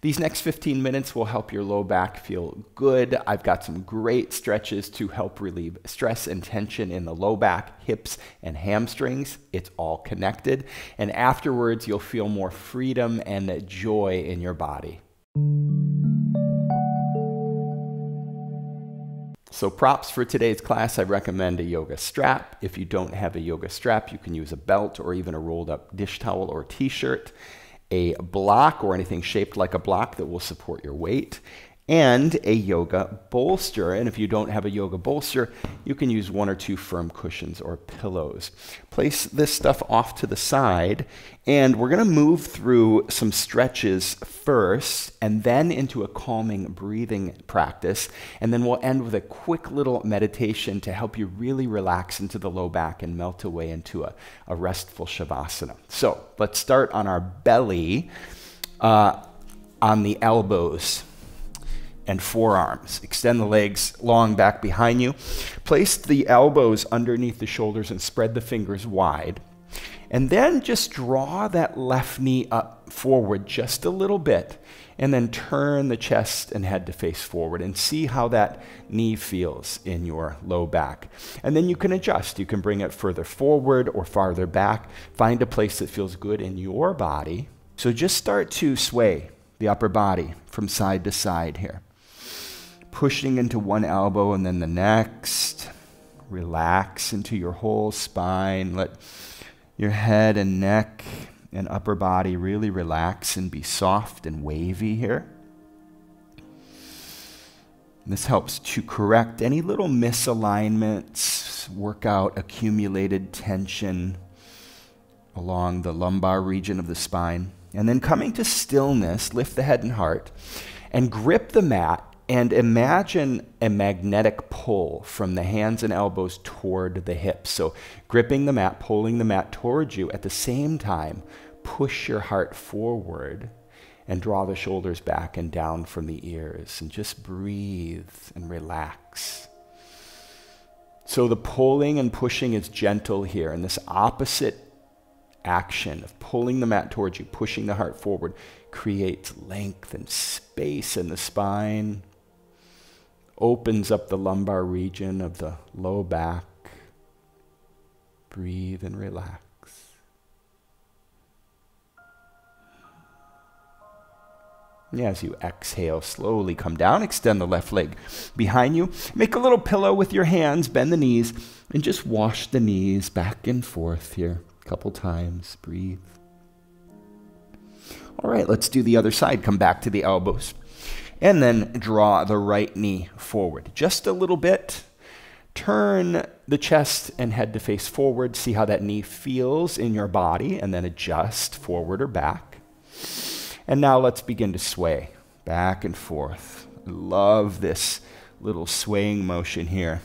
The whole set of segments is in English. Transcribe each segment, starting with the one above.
These next 15 minutes will help your low back feel good. I've got some great stretches to help relieve stress and tension in the low back, hips, and hamstrings. It's all connected. And afterwards, you'll feel more freedom and joy in your body. So props for today's class, I recommend a yoga strap. If you don't have a yoga strap, you can use a belt or even a rolled up dish towel or t-shirt. A block or anything shaped like a block that will support your weight, and a yoga bolster. And if you don't have a yoga bolster, you can use one or two firm cushions or pillows. Place this stuff off to the side, and we're gonna move through some stretches first, and then into a calming breathing practice. And then we'll end with a quick little meditation to help you really relax into the low back and melt away into a restful Shavasana. So let's start on our belly, on the elbows and forearms. Extend the legs long back behind you. Place the elbows underneath the shoulders and spread the fingers wide. And then just draw that left knee up forward just a little bit, and then turn the chest and head to face forward and see how that knee feels in your low back. And then you can adjust. You can bring it further forward or farther back. Find a place that feels good in your body. So just start to sway the upper body from side to side here. Pushing into one elbow and then the next. Relax into your whole spine. Let your head and neck and upper body really relax and be soft and wavy here. This helps to correct any little misalignments, work out accumulated tension along the lumbar region of the spine. And then coming to stillness, lift the head and heart and grip the mat. And imagine a magnetic pull from the hands and elbows toward the hips. So gripping the mat, pulling the mat towards you. At the same time, push your heart forward and draw the shoulders back and down from the ears. And just breathe and relax. So the pulling and pushing is gentle here. And this opposite action of pulling the mat towards you, pushing the heart forward, creates length and space in the spine. Opens up the lumbar region of the low back. Breathe and relax. And as you exhale, slowly come down, extend the left leg behind you. Make a little pillow with your hands, bend the knees, and just wash the knees back and forth here a couple times. Breathe. All right, let's do the other side. Come back to the elbows. And then draw the right knee forward just a little bit. Turn the chest and head to face forward. See how that knee feels in your body, and then adjust forward or back. And now let's begin to sway back and forth. I love this little swaying motion here.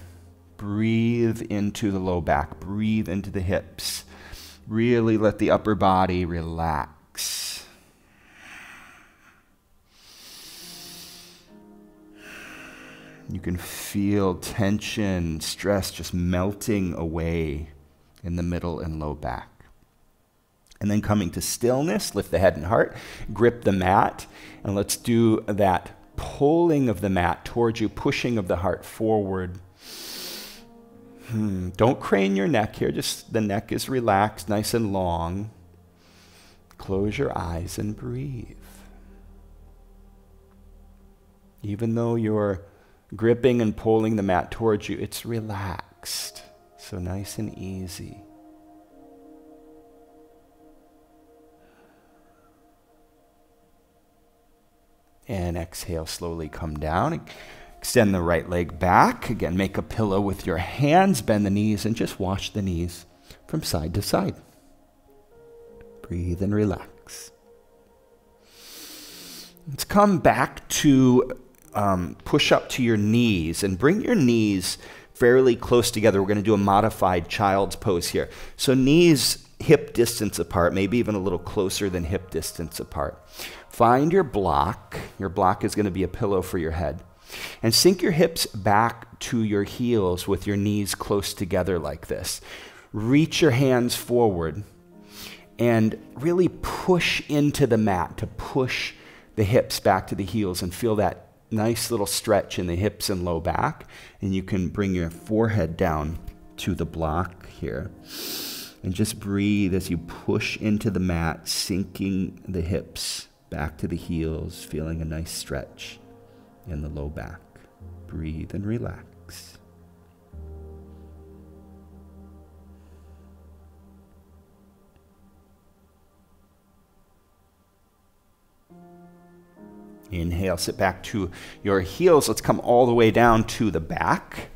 Breathe into the low back. Breathe into the hips. Really let the upper body relax. You can feel tension, stress just melting away in the middle and low back. And then coming to stillness, lift the head and heart, grip the mat, and let's do that pulling of the mat towards you, pushing of the heart forward. Don't crane your neck here, just the neck is relaxed, nice and long. Close your eyes and breathe. Even though you're gripping and pulling the mat towards you, it's relaxed, so nice and easy. And exhale, slowly come down. Extend the right leg back. Again, make a pillow with your hands, bend the knees, and just wash the knees from side to side. Breathe and relax. Let's come back to push up to your knees and bring your knees fairly close together. We're going to do a modified child's pose here. So knees hip distance apart, maybe even a little closer than hip distance apart. Find your block. Your block is going to be a pillow for your head. And sink your hips back to your heels with your knees close together like this. Reach your hands forward and really push into the mat to push the hips back to the heels and feel that nice little stretch in the hips and low back. And you can bring your forehead down to the block here. And just breathe as you push into the mat, sinking the hips back to the heels, feeling a nice stretch in the low back. Breathe and relax. Inhale, sit back to your heels. Let's come all the way down to the back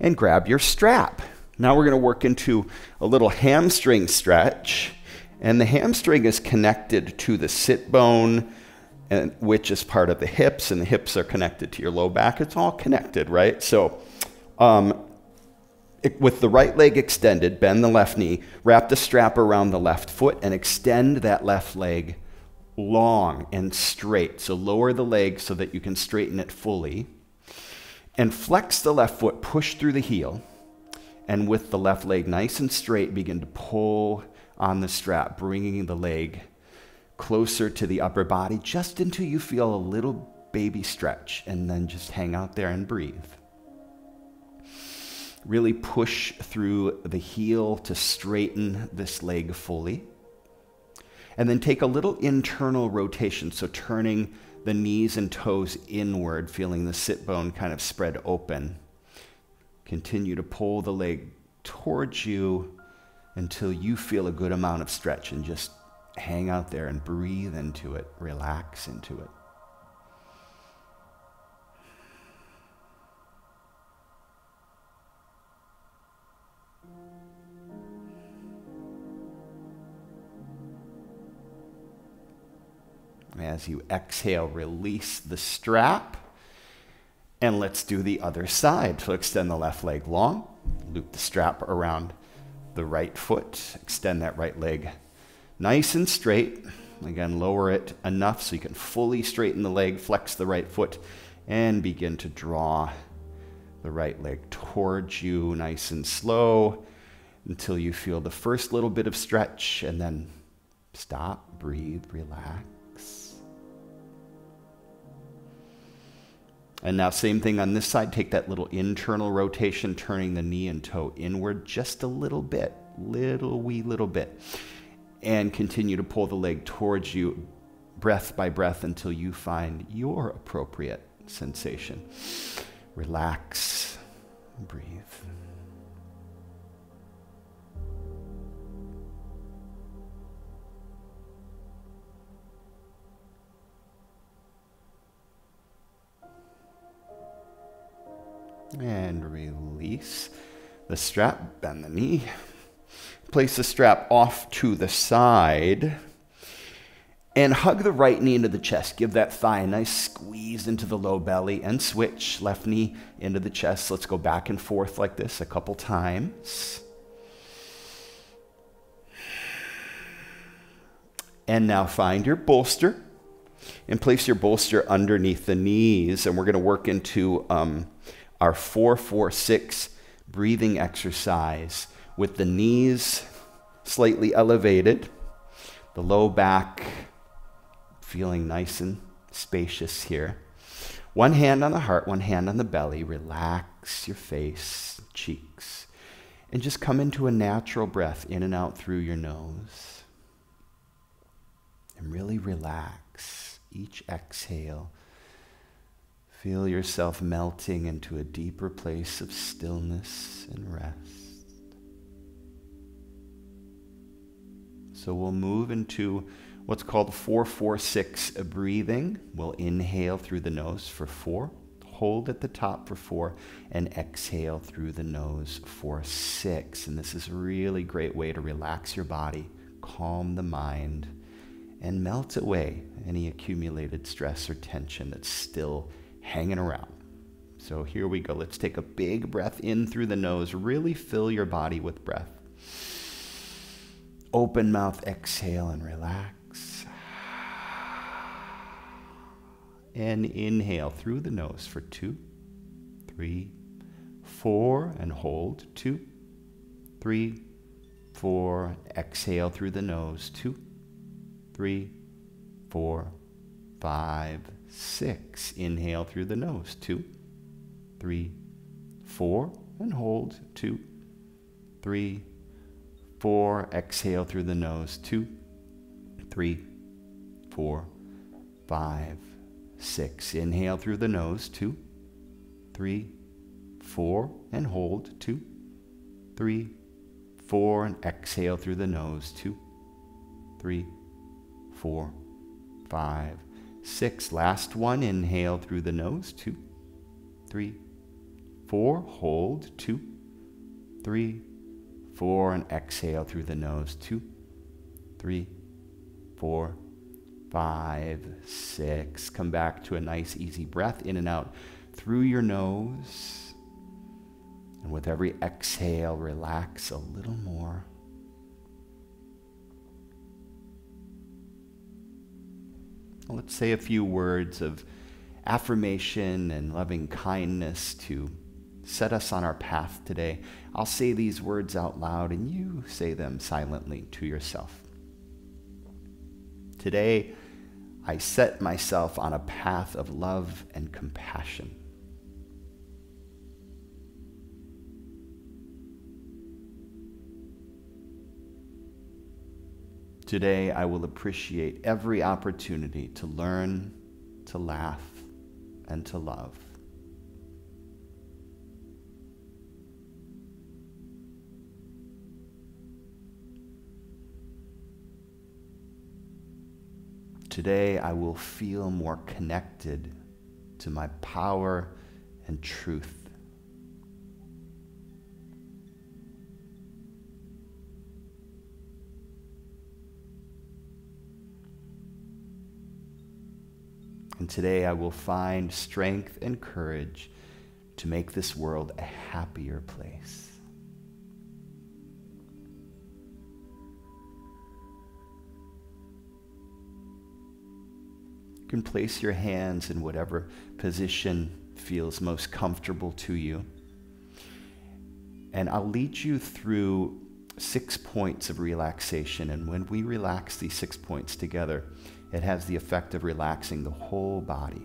and grab your strap. Now we're going to work into a little hamstring stretch. And the hamstring is connected to the sit bone, and which is part of the hips, and the hips are connected to your low back. It's all connected, right? So with the right leg extended, bend the left knee, wrap the strap around the left foot, and extend that left leg long and straight. So lower the leg so that you can straighten it fully. And flex the left foot, push through the heel. And with the left leg nice and straight, begin to pull on the strap, bringing the leg closer to the upper body, just until you feel a little baby stretch, and then just hang out there and breathe. Really push through the heel to straighten this leg fully. And then take a little internal rotation, so turning the knees and toes inward, feeling the sit bone kind of spread open. Continue to pull the leg towards you until you feel a good amount of stretch, and just hang out there and breathe into it, relax into it. As you exhale, release the strap. And let's do the other side. So extend the left leg long, loop the strap around the right foot, extend that right leg nice and straight. Again, lower it enough so you can fully straighten the leg, flex the right foot, and begin to draw the right leg towards you nice and slow until you feel the first little bit of stretch, and then stop, breathe, relax. And now same thing on this side, take that little internal rotation, turning the knee and toe inward just a little bit, little bit. And continue to pull the leg towards you, breath by breath, until you find your appropriate sensation. Relax, breathe. And release the strap, bend the knee. Place the strap off to the side and hug the right knee into the chest. Give that thigh a nice squeeze into the low belly, and switch left knee into the chest. Let's go back and forth like this a couple times. And now find your bolster and place your bolster underneath the knees. And we're going to work into our 4-4-6 breathing exercise with the knees slightly elevated, the low back feeling nice and spacious here. One hand on the heart, one hand on the belly. Relax your face, cheeks, and just come into a natural breath in and out through your nose. And really relax each exhale. Feel yourself melting into a deeper place of stillness and rest. So we'll move into what's called 4-4-6 breathing. We'll inhale through the nose for 4, hold at the top for 4, and exhale through the nose for 6. And this is a really great way to relax your body, calm the mind, and melt away any accumulated stress or tension that's still hanging around. So here we go. Let's take a big breath in through the nose. Really fill your body with breath. Open mouth, exhale, and relax. And inhale through the nose for 2, 3, 4, and hold. 2, 3, 4. Exhale through the nose. 2, 3, 4. five, six. Inhale through the nose, 2, 3, 4, and hold, 2, 3, 4. Exhale through the nose, 2, 3, 4, 5, 6. Inhale through the nose, 2, 3, 4, and hold, 2, 3, 4, and exhale through the nose, 2, 3, 4, 5, 6. Last one, inhale through the nose, 2, 3, 4, hold, 2, 3, 4, and exhale through the nose, 2, 3, 4, 5, 6. Come back to a nice easy breath in and out through your nose. And with every exhale, relax a little more. Well, let's say a few words of affirmation and loving kindness to set us on our path today. I'll say these words out loud and you say them silently to yourself. Today, I set myself on a path of love and compassion. Today, I will appreciate every opportunity to learn, to laugh, and to love. Today, I will feel more connected to my power and truth. And today I will find strength and courage to make this world a happier place. You can place your hands in whatever position feels most comfortable to you. And I'll lead you through 6 points of relaxation. And when we relax these 6 points together, it has the effect of relaxing the whole body.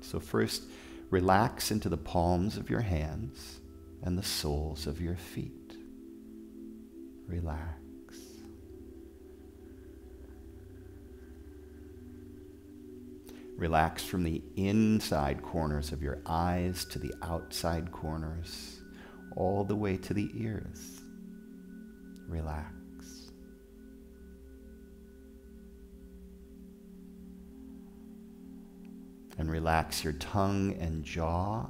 So first, relax into the palms of your hands and the soles of your feet. Relax. Relax from the inside corners of your eyes to the outside corners, all the way to the ears. Relax. And relax your tongue and jaw.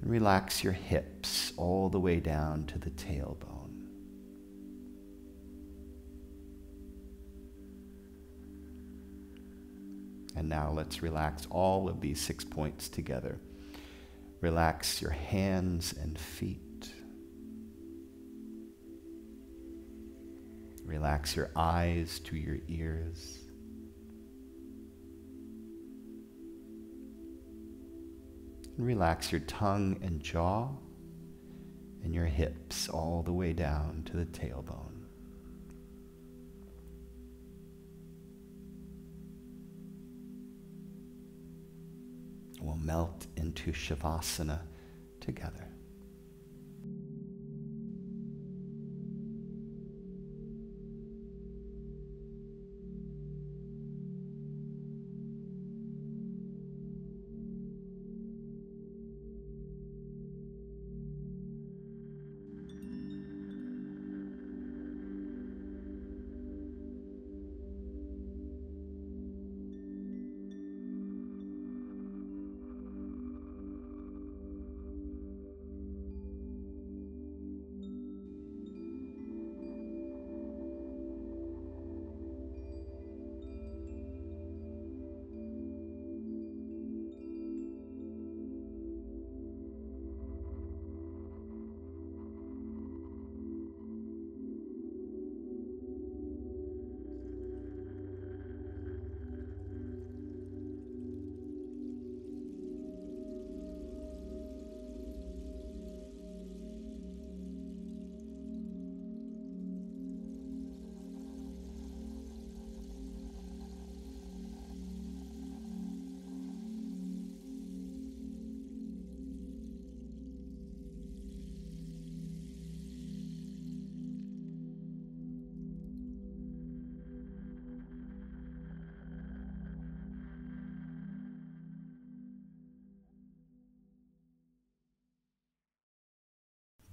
And relax your hips all the way down to the tailbone. And now let's relax all of these 6 points together. Relax your hands and feet. Relax your eyes to your ears. Relax your tongue and jaw and your hips all the way down to the tailbone. We'll melt into Shavasana together.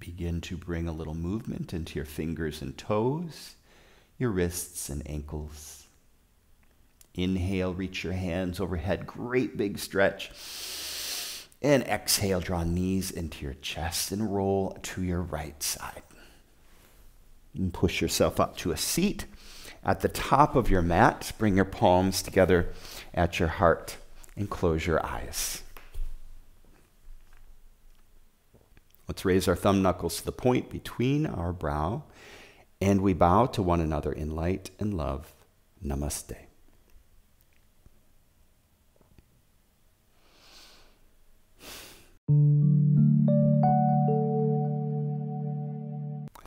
Begin to bring a little movement into your fingers and toes, your wrists and ankles. Inhale, reach your hands overhead, great big stretch. And exhale, draw knees into your chest and roll to your right side. And push yourself up to a seat. At the top of your mat, bring your palms together at your heart and close your eyes. Let's raise our thumb knuckles to the point between our brow, and we bow to one another in light and love. Namaste.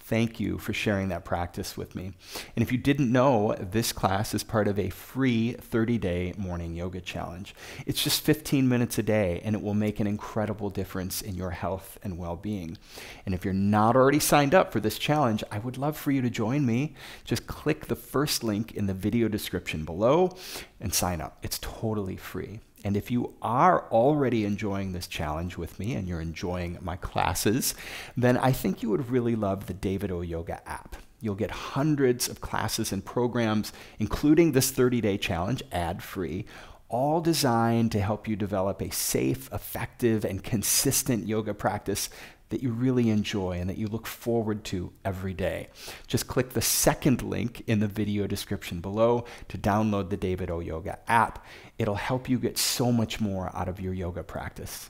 Thank you for sharing that practice with me. And if you didn't know, this class is part of a free 30-day morning yoga challenge. It's just 15 minutes a day, and it will make an incredible difference in your health and well-being. And if you're not already signed up for this challenge, I would love for you to join me. Just click the first link in the video description below and sign up. It's totally free. And if you are already enjoying this challenge with me and you're enjoying my classes, then I think you would really love the David O Yoga app. You'll get hundreds of classes and programs, including this 30-day challenge, ad-free, all designed to help you develop a safe, effective, and consistent yoga practice that you really enjoy and that you look forward to every day. Just click the second link in the video description below to download the David O Yoga app. It'll help you get so much more out of your yoga practice.